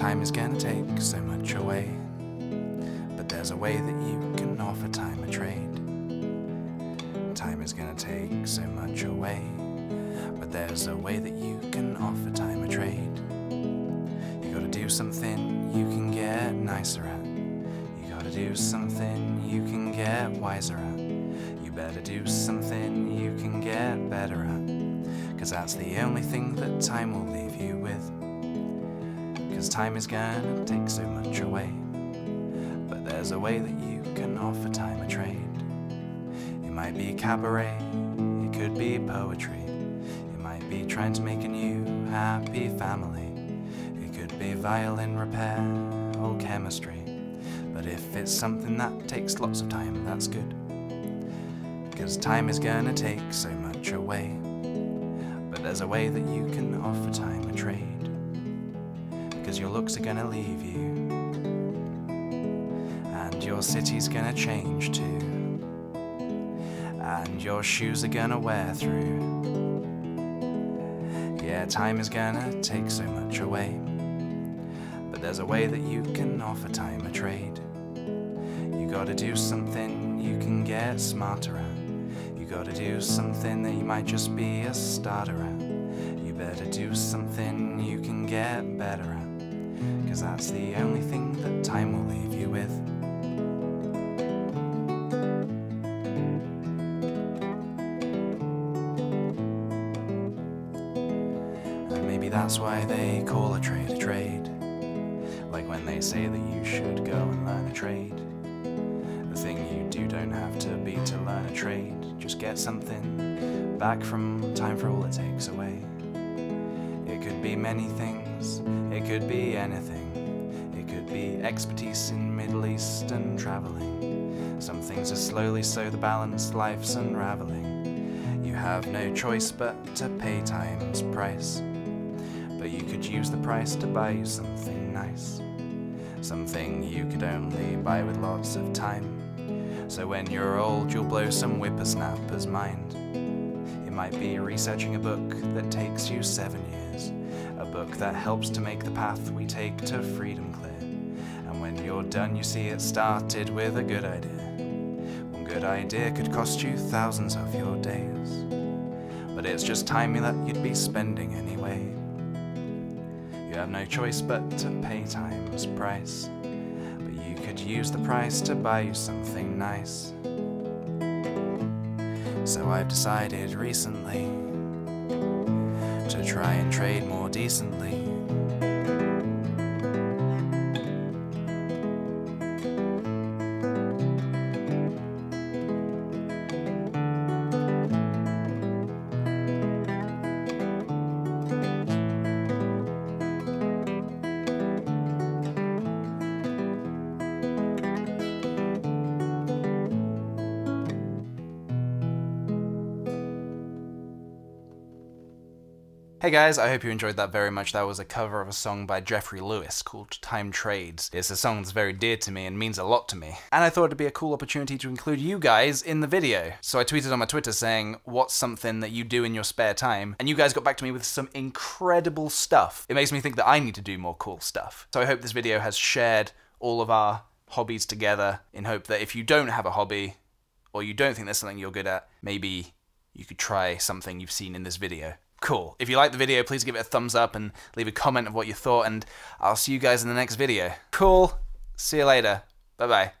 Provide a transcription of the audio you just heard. Time is gonna take so much away, but there's a way that you can offer time a trade. Time is gonna take so much away, but there's a way that you can offer time a trade. You gotta do something you can get nicer at. You gotta do something you can get wiser at. You better do something you can get better at, 'cause that's the only thing that time will leave you with. 'Cause time is gonna take so much away, but there's a way that you can offer time a trade. It might be cabaret, it could be poetry, it might be trying to make a new happy family, it could be violin repair or chemistry. But if it's something that takes lots of time, that's good. 'Cause time is gonna take so much away, but there's a way that you can offer time a trade. 'Cause your looks are gonna leave you, and your city's gonna change too, and your shoes are gonna wear through. Yeah, time is gonna take so much away, but there's a way that you can offer time a trade. You gotta do something you can get smarter at. You gotta do something that you might just be a starter at. You better do something you can get better at, 'cause that's the only thing that time will leave you with. And maybe that's why they call a trade, like when they say that you should go and learn a trade. The thing you do don't have to be to learn a trade, just get something back from time for all it takes away. It could be many things, it could be anything, it could be expertise in Middle Eastern travelling. Some things are slowly so the balanced life's unravelling. You have no choice but to pay time's price, but you could use the price to buy you something nice, something you could only buy with lots of time. So when you're old you'll blow some whippersnapper's mind. It might be researching a book that takes you 7 years, a book that helps to make the path we take to freedom clear. And when you're done you see it started with a good idea. One good idea could cost you thousands of your days, but it's just time that you'd be spending anyway. You have no choice but to pay time's price, but you could use the price to buy you something nice. So I've decided recently to try and trade more decently. Hey guys, I hope you enjoyed that very much. That was a cover of a song by Jeffrey Lewis called Time Trades. It's a song that's very dear to me and means a lot to me, and I thought it'd be a cool opportunity to include you guys in the video. So I tweeted on my Twitter saying, what's something that you do in your spare time? And you guys got back to me with some incredible stuff. It makes me think that I need to do more cool stuff. So I hope this video has shared all of our hobbies together, in hope that if you don't have a hobby, or you don't think there's something you're good at, maybe you could try something you've seen in this video. Cool. If you liked the video, please give it a thumbs up and leave a comment of what you thought, and I'll see you guys in the next video. Cool. See you later. Bye-bye.